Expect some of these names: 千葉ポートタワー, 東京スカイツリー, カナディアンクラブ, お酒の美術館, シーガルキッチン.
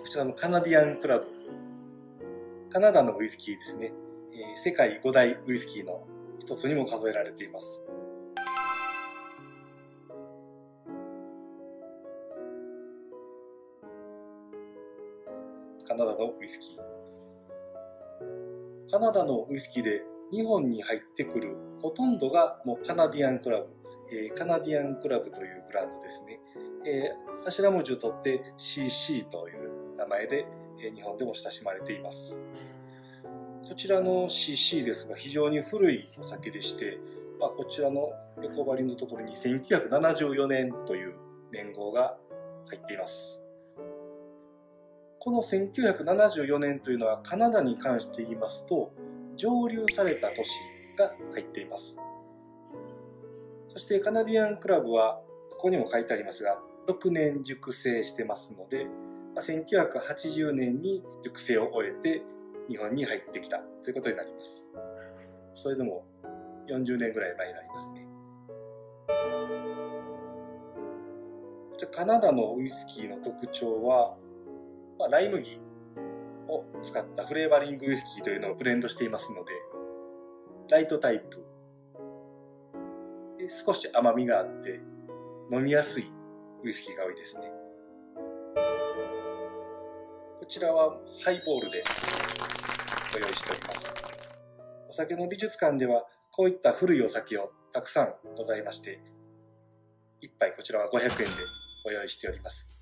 こちらのカナディアンクラブ、カナダのウイスキーですね、世界5大ウイスキーの一つにも数えられています。カナダのウイスキー、カナダのウイスキーで日本に入ってくるほとんどがもうカナディアンクラブ、カナディアンクラブというブランドですね。頭文字を取って CC という名前で日本でも親しまれています。こちらの CC ですが非常に古いお酒でして、こちらの横張りのところに1974年という年号が入っています。この1974年というのはカナダに関して言いますと蒸留された年が入っています。そしてカナディアンクラブはここにも書いてありますが6年熟成してますので1980年に熟成を終えて日本に入ってきたということになります。それでも40年ぐらい前になりますね。カナダのウイスキーの特徴はライ麦を使ったフレーバリングウイスキーというのをブレンドしていますのでライトタイプで少し甘みがあって飲みやすいウイスキーが多いですね。こちらはハイボールでご用意しております。お酒の美術館ではこういった古いお酒をたくさんございまして1杯こちらは500円でご用意しております。